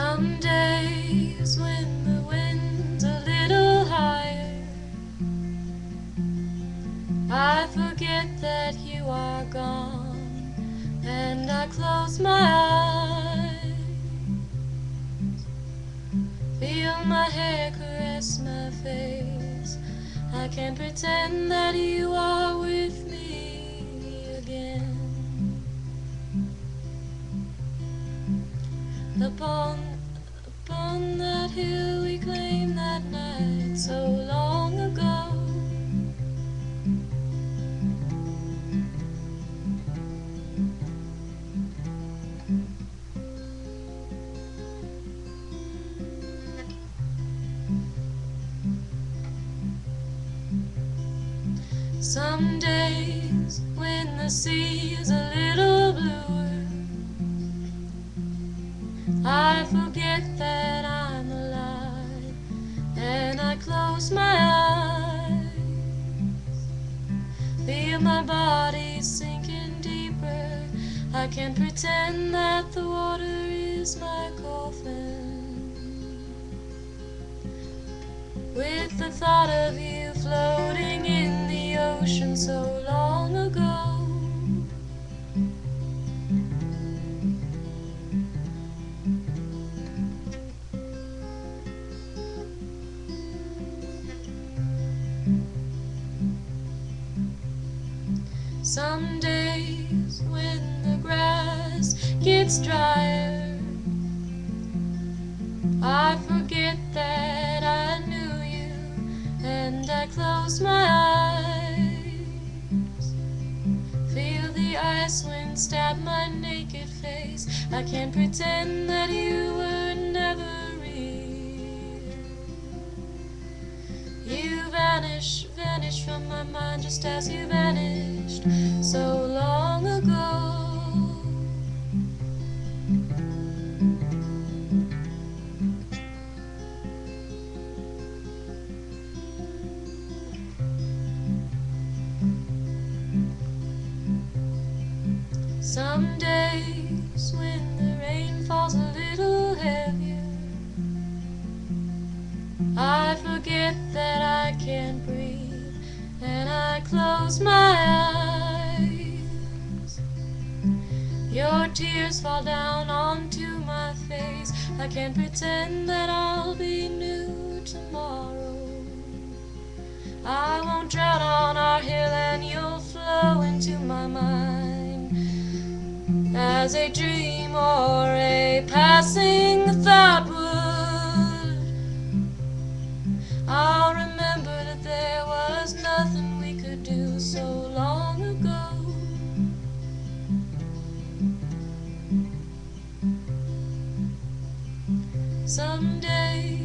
Some days when the wind's a little higher, I forget that you are gone, and I close my eyes. Feel my hair caress my face. I can't pretend that you are with me again. Upon that hill we claimed that night so long ago. Some days when the sea is a little bluer, I forget that I'm alive, and I close my eyes. Feel my body sinking deeper. I can't pretend that the water is my coffin. With the thought of you floating in the ocean so long ago, some days when the grass gets drier, I forget that I knew you, and I close my eyes. Feel the ice wind stab my naked face. I can't pretend that you were never real. You vanish from my mind just as you vanished so long ago. Some days when the rain falls a little heavier, I forget that I can't breathe, and I close my eyes. Your tears fall down onto my face. I can't pretend that I'll be new tomorrow. I won't drown on our hill, and you'll flow into my mind as a dream or a passing thought would. I'll remember that there was nothing we could do so long ago. Someday